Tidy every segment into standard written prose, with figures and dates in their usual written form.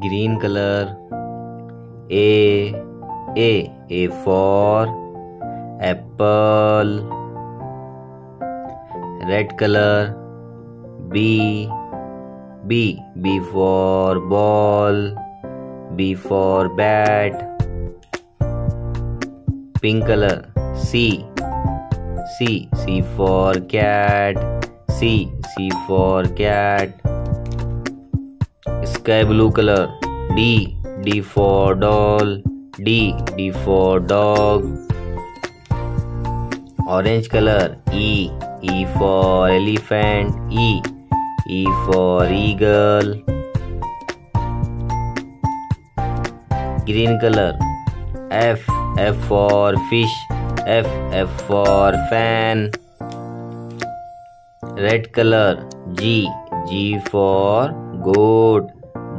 green color. A for apple. Red color. B for ball. B for bat. Pink color. C for cat. C for cat. Sky blue color. D for doll. D for dog. Orange color. E for elephant. E for eagle. Green color. F for fish. F for fan. Red color. G for goat.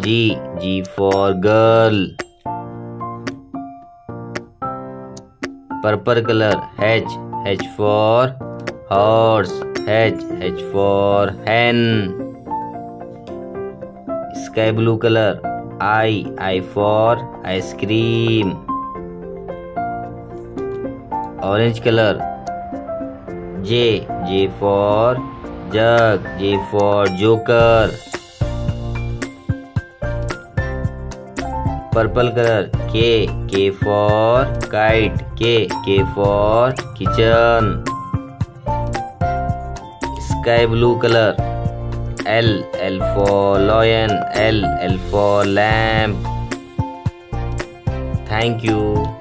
G for girl. Purple color. H for horse. H for hen. Sky blue color. I for ice cream. Orange color. J for jug. J for joker. Purple color. K for kite. K for kitchen. Sky blue color. L for lion. L for lamp. Thank you.